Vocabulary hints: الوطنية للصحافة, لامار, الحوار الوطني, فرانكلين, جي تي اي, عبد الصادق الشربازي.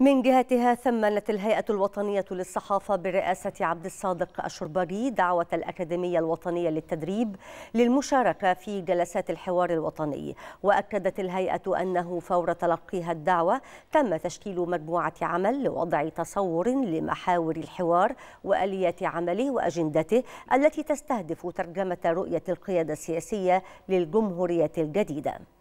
من جهتها ثمنت الهيئة الوطنية للصحافة برئاسة عبد الصادق الشربازي دعوة الأكاديمية الوطنية للتدريب للمشاركة في جلسات الحوار الوطني. وأكدت الهيئة أنه فور تلقيها الدعوة تم تشكيل مجموعة عمل لوضع تصور لمحاور الحوار وآليات عمله وأجندته التي تستهدف ترجمة رؤية القيادة السياسية للجمهورية الجديدة.